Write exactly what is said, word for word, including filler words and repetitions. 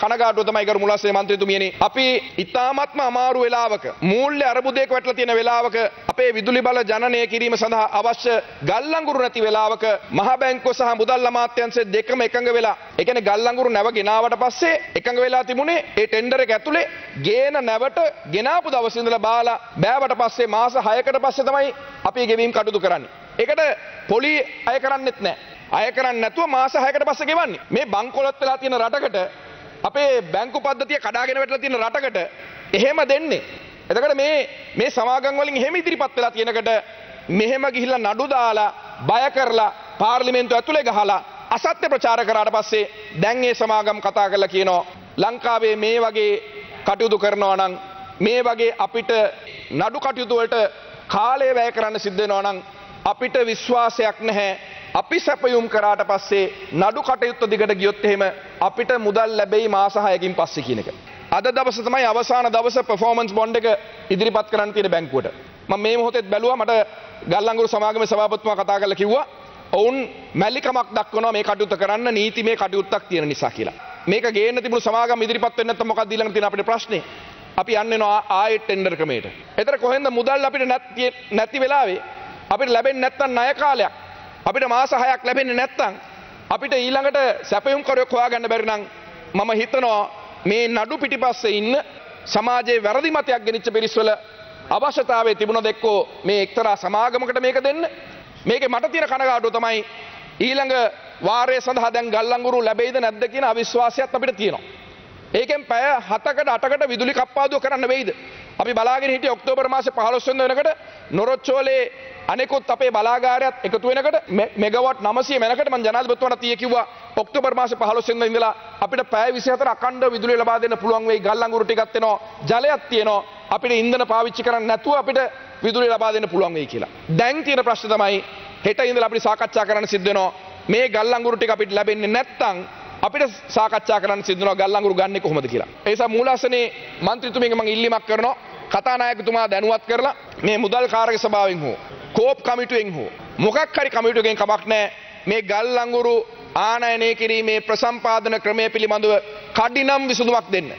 කනගාටුව තමයි කරු මුලස්සේ මන්ත්‍රීතුමිය යන්නේ. අපි ඉතාමත්ම අමාරු වෙලාවක මූල්‍ය අරමුදයක වැටලා තියෙන වෙලාවක අපේ විදුලි බල ජනනය කිරීම සඳහා අවශ්‍ය ගල් අඟුරු නැති වෙලාවක මහ බැංකුව සහ මුදල් අමාත්‍යාංශය දෙකම එකඟ වෙලා, ඒ කියන්නේ ගල් අඟුරු නැව ගෙනාවට පස්සේ එකඟ වෙලා තිබුණේ ඒ ටෙන්ඩර් එක ඇතුලේ ගේන නැවට ගෙනාපු දවසේ ඉඳලා බාලා බෑවට පස්සේ මාස හයකට පස්සේ තමයි අපි ගෙවීම් කටයුතු කරන්නේ. ඒකට පොලි අය කරන්නෙත් නැහැ. අය කරන්නේ නැතුව මාස හයකට පස්සේ ගෙවන්නේ. මේ බංකොලොත් වෙලා තියෙන රටකට අපේ බැංකු පද්ධතිය කඩාගෙන වැටලා තියෙන රටකට එහෙම දෙන්නේ. එතකොට මේ මේ සමාගම් වලින් එහෙම ඉදිරිපත් වෙලා තියෙනකට මෙහෙම ගිහිල්ලා නඩු දාලා බය කරලා පාර්ලිමේන්තුව ඇතුලේ ගහලා අසත්‍ය ප්‍රචාර කරාට පස්සේ දැන් මේ සමාගම් කතා කරලා කියනවා ලංකාවේ මේ වගේ කටයුතු කරනවා නම් මේ වගේ අපිට නඩු කටයුතු වලට කාලය වැය කරන්න සිද්ධ වෙනවා නම් අපිට විශ්වාසයක් නැහැ. අපි සැපයුම් කරාට පස්සේ නඩු කටයුත්ත දිගට ගියොත් එහෙම අපිට මුදල් ලැබෙයි මාස හයකින් පස්සේ කියන එක. අද දවසේ තමයි අවසාන දවසේ performance bond එක ඉදිරිපත් කරන්න තියෙන බැංකුවට. මම මේ මොහොතේත් බැලුවා මට ගල්ලංගුරු සමාගමේ සභාපතිතුමා කතා කරලා කිව්වා ඔවුන් මැලිකමක් දක්වනවා මේ කටයුත්ත කරන්න නීතිමය කටයුත්තක් තියෙන නිසා කියලා. මේක ගේන්න තිබුණු සමාගම ඉදිරිපත් වෙන්නේ නැත්නම් මොකක්ද ඊළඟට තියෙන අපේ ප්‍රශ්නේ? අපි යන්නේ ආයෙත් ටෙන්ඩර් ක්‍රමයට. ඒතර කොහෙන්ද මුදල් අපිට නැති වෙලාවේ අපිට ලැබෙන්නේ නැත්නම් ණය කාලයක් අපිට මාස හයක් ලැබෙන්නේ නැත්නම් අපිට ඊළඟට සැපයුම් කරයක් හොයාගන්න බැරි නම් මම හිතනවා මේ නඩු පිටිපස්සේ ඉන්න සමාජයේ වැරදි මතයක් ගෙනිච්ච පිරිස්වල අවශ්‍යතාවය තිබුණොත් එක්කෝ මේ එක්තරා සමාගමකට මේක දෙන්න. මේකේ මට තියෙන කනගාටුව තමයි ඊළඟ වාරයේ සඳහා දැන් ගල්ලංගුරු ලැබෙයිද නැද්ද කියන අවිශ්වාසයත් අපිට තියෙනවා. ඒකෙන් පැය හතකට අටකට විදුලි කප්පාදුව කරන්න වෙයිද? අපි බලාගෙන හිටියේ ඔක්තෝබර් මාසේ පහළොස් වෙනිදා වෙනකොට නොරොච්චෝලේ අනෙකුත් අපේ බලාගාරයත් එකතු වෙනකොට මෙගාවට් නවසිය වෙනකොට මම ජනාධිපතිතුමාට ඊයේ කිව්වා ඔක්තෝබර් මාසේ පහළොස් වෙනිදා ඉඳලා අපිට පැය විසිහතර අඛණ්ඩ විදුලිය ලබා දෙන්න පුළුවන් වෙයි. ගල් අඟුරු ටිකක් එනවා, ජලයක් තියෙනවා, අපිට ඉන්ධන පාවිච්චි කරන්න නැතුව අපිට විදුලිය ලබා දෙන්න පුළුවන් වෙයි කියලා. දැන් තියෙන ප්‍රශ්නේ තමයි හෙට ඉඳලා අපිට සාකච්ඡා කරන්න සිද්ධ වෙනවා මේ ගල් අඟුරු ටික අපිට ලැබෙන්නේ නැත්නම් අපිට සාකච්ඡා කරන්න සිද්ධ වෙනවා ගල් අඟුරු ගන්නෙ කොහොමද කියලා. ඒ නිසා මූලාසනේ මන්ත්‍රීතුමියගෙන් මම ඉල්ලීමක් කරනවා කතානායකතුමා දැනුවත් කරලා මේ මුදල් කාර්ය සභාවෙන් හෝ කෝප් කමිටුවෙන් හෝ මොකක් හරි කමිටුවකින් කමක් නැහැ මේ ගල් අඟුරු ආනයනය කිරීමේ ප්‍රසම්පාදන ක්‍රමය පිළිබඳව කඩිනම් විසඳුමක් දෙන්න.